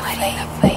Marina Faib.